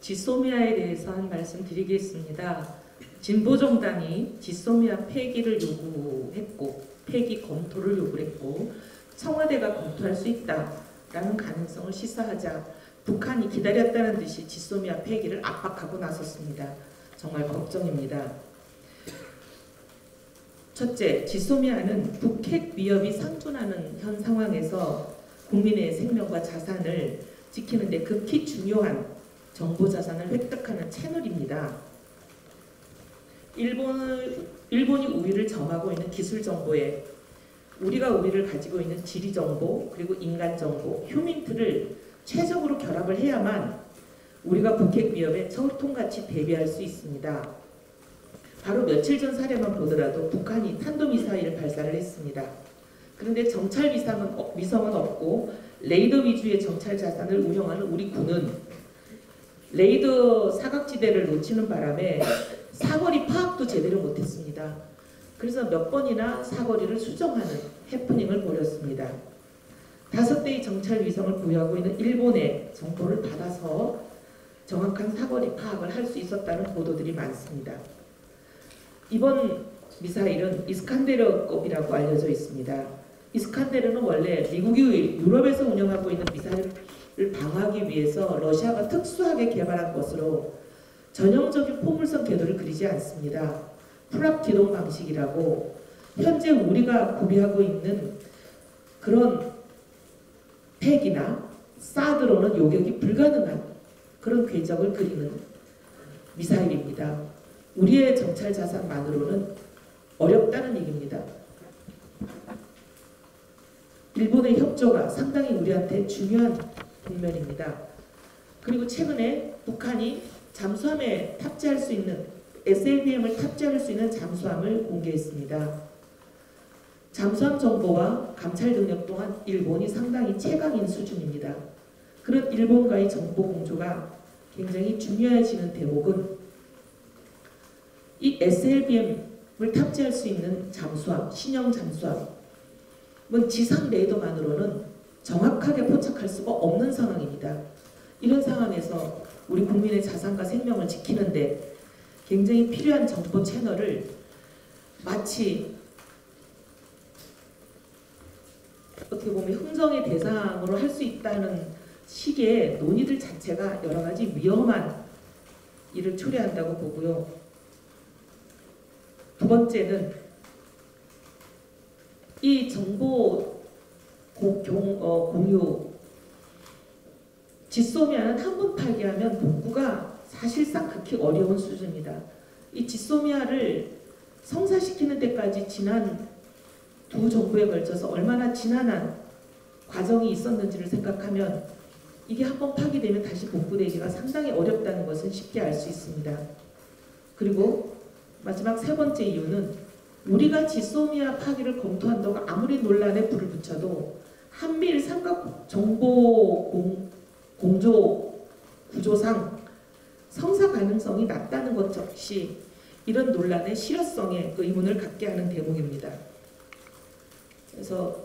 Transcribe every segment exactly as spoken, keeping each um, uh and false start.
지소미아에 대해서 한 말씀 드리겠습니다. 진보정당이 지소미아 폐기를 요구했고 폐기 검토를 요구했고 청와대가 검토할 수 있다라는 가능성을 시사하자 북한이 기다렸다는 듯이 지소미아 폐기를 압박하고 나섰습니다. 정말 걱정입니다. 첫째, 지소미아는 북핵 위협이 상존하는 현 상황에서 국민의 생명과 자산을 지키는 데 극히 중요한 정보 자산을 획득하는 채널입니다. 일본, 일본이 우리를 점하고 있는 기술 정보에 우리가 우리를 가지고 있는 지리 정보, 그리고 인간 정보, 휴민트를 최적으로 결합을 해야만 우리가 북핵 위협에 철통같이 대비할 수 있습니다. 바로 며칠 전 사례만 보더라도 북한이 탄도미사일 발사를 했습니다. 그런데 정찰 위성은 없고 레이더 위주의 정찰 자산을 운영하는 우리 군은 레이더 사각지대를 놓치는 바람에 사거리 파악도 제대로 못했습니다. 그래서 몇 번이나 사거리를 수정하는 해프닝을 벌였습니다. 다섯 대의 정찰 위성을 보유하고 있는 일본의 정보를 받아서 정확한 사거리 파악을 할 수 있었다는 보도들이 많습니다. 이번 미사일은 이스칸데르급이라고 알려져 있습니다. 이스칸데르는 원래 미국이 유럽에서 운영하고 있는 미사일을 방어하기 위해서 러시아가 특수하게 개발한 것으로 전형적인 포물선 궤도를 그리지 않습니다. 풀압 기동 방식이라고 현재 우리가 구비하고 있는 그런 팩이나 사드로는 요격이 불가능한 그런 궤적을 그리는 미사일입니다. 우리의 정찰 자산만으로는 어렵다는 얘기입니다. 일본의 협조가 상당히 우리한테 중요한 국면입니다. 그리고 최근에 북한이 잠수함에 탑재할 수 있는 에스엘비엠을 탑재할 수 있는 잠수함을 공개했습니다. 잠수함 정보와 감찰 능력 또한 일본이 상당히 최강인 수준입니다. 그런 일본과의 정보 공조가 굉장히 중요해지는 대목은 이 에스엘비엠을 탑재할 수 있는 잠수함, 신형 잠수함은 지상 레이더만으로는 정확하게 포착할 수가 없는 상황입니다. 이런 상황에서 우리 국민의 자산과 생명을 지키는데 굉장히 필요한 정보 채널을 마치 어떻게 보면 흥정의 대상으로 할 수 있다는 식의 논의들 자체가 여러 가지 위험한 일을 초래한다고 보고요. 두 번째는 이 정보 공용, 어, 공유 지소미아는 한 번 파기하면 복구가 사실상 극히 어려운 수준입니다. 이 지소미아를 성사시키는 데까지 지난 두 정부에 걸쳐서 얼마나 지난한 과정이 있었는지를 생각하면 이게 한번 파기되면 다시 복구되기가 상당히 어렵다는 것은 쉽게 알 수 있습니다. 그리고 마지막 세 번째 이유는 우리가 지소미아 파기를 검토한다고 아무리 논란에 불을 붙여도 한미일 삼각 정보 공, 공조 구조상 성사 가능성이 낮다는 것 역시 이런 논란의 실효성에 의문을 갖게 하는 대목입니다. 그래서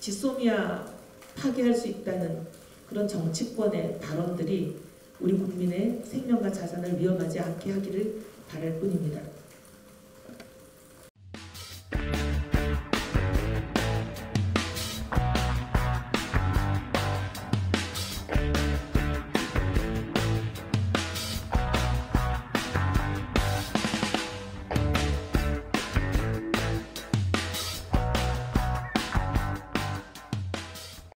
지소미아 파괴할 수 있다는 그런 정치권의 발언들이 우리 국민의 생명과 자산을 위험하지 않게 하기를 바랄 뿐입니다.